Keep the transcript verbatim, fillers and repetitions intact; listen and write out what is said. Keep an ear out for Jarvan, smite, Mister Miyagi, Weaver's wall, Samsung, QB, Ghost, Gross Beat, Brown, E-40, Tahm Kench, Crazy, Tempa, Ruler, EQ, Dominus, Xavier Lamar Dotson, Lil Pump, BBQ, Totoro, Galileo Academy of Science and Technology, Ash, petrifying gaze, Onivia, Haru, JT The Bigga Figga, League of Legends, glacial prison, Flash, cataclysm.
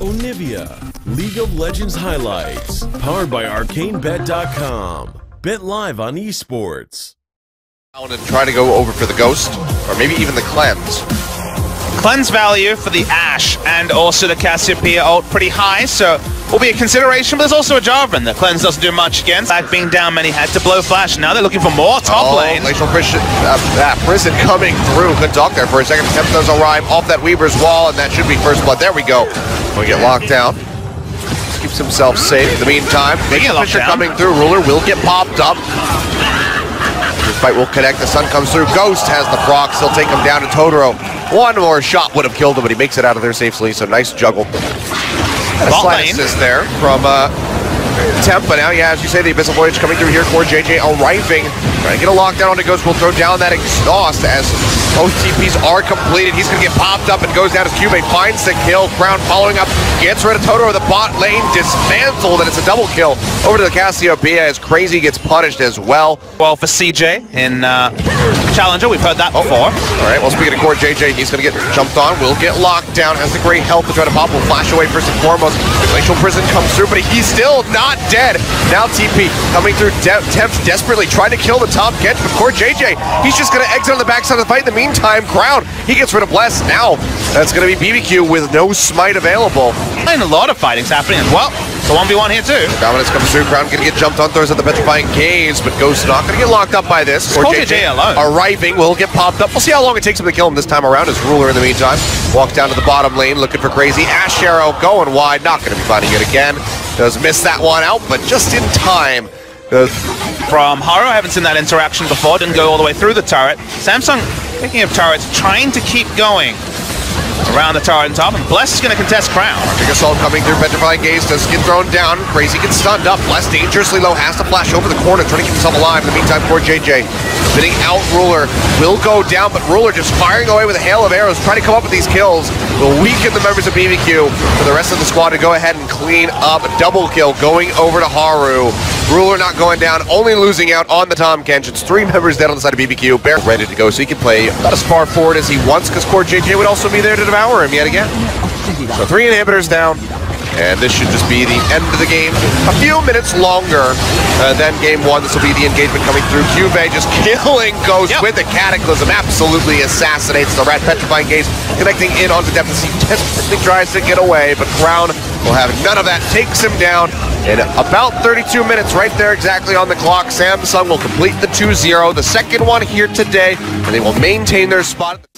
Onivia, League of Legends highlights, powered by Arcane Bet dot com. Bet live on esports. And try to go over for the Ghost, or maybe even the Cleanse. Cleanse value for the Ash and also the Cassiopeia ult pretty high, so will be a consideration, but there's also a Jarvan. The Cleanse doesn't do much against. Back being down, many had to blow Flash. Now they're looking for more top oh, lane. Glacial prison, uh, uh, prison coming through. Good talk there for a second. Tempa does a rhyme off that Weaver's wall, and that should be first blood. There we go. We get locked down. Keeps himself safe in the meantime. Big Fisher coming through. Ruler will get popped up. Fight will connect, the sun comes through. Ghost has the procs, he'll take him down to Totoro. One more shot would have killed him, but he makes it out of there safely, so nice juggle. A slight assist there from uh, Tempa. Now, yeah, as you say, the Abyssal Voyage coming through here. CoreJJ arriving. Trying to get a lockdown onto Ghost, will throw down that exhaust as both T Ps are completed. He's going to get popped up and goes down as QB finds the kill. Brown following up, gets rid of Toto. The bot lane dismantled, and it's a double kill over to the Cassiopeia as Crazy gets punished as well. Well, for C J in uh, Challenger, we've heard that oh. before. All right, well, speaking of CoreJJ, he's going to get jumped on, will get locked down, has the great help to try to pop, will flash away first and foremost. The glacial prison comes through, but he's still not dead. Now T P coming through, Depth desperately trying to kill the Tahm Kench, but CoreJJ, he's just going to exit on the backside of the fight. In the meantime, Crown, he gets rid of Bless. Now, that's going to be B B Q with no smite available. And a lot of fighting's happening as well. So one v one here too. Dominus comes through, Crown going to get jumped on, throws at the petrifying gaze, but Ghost not going to get locked up by this. CoreJJ alone. Arriving, will get popped up. We'll see how long it takes him to kill him this time around as Ruler in the meantime. Walk down to the bottom lane, looking for Crazy. Ash arrow going wide, not going to be finding it again. Does miss that one out, but just in time. Uh, From Haru, I haven't seen that interaction before, didn't go all the way through the turret. Samsung, thinking of turrets, trying to keep going around the turret and top, and Bless is going to contest Crown. Arctic Assault coming through, petrifying gaze does get thrown down, Crazy gets stunned up, Bless dangerously low, has to flash over the corner, trying to keep himself alive. In the meantime, CoreJJ spinning out Ruler, will go down, but Ruler just firing away with a hail of arrows, trying to come up with these kills, will weaken the members of B B Q for the rest of the squad to go ahead and clean up. A double kill going over to Haru. Ruler not going down, only losing out on the Tahm Kench. It's three members dead on the side of B B Q. Bear ready to go, so he can play not as far forward as he wants, because CoreJJ would also be there to devour him yet again. So three inhibitors down, and this should just be the end of the game. A few minutes longer uh, than game one. This will be the engagement coming through. QuVee just killing Ghost yep. with the cataclysm. Absolutely assassinates the rat. Petrifying gaze connecting in onto Depth as he desperately tries to get away, but Crown will have none of that. Takes him down. In about thirty-two minutes, right there exactly on the clock, Samsung will complete the two zero, the second one here today, and they will maintain their spot.